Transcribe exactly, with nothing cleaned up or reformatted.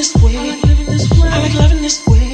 this way. I like loving this way.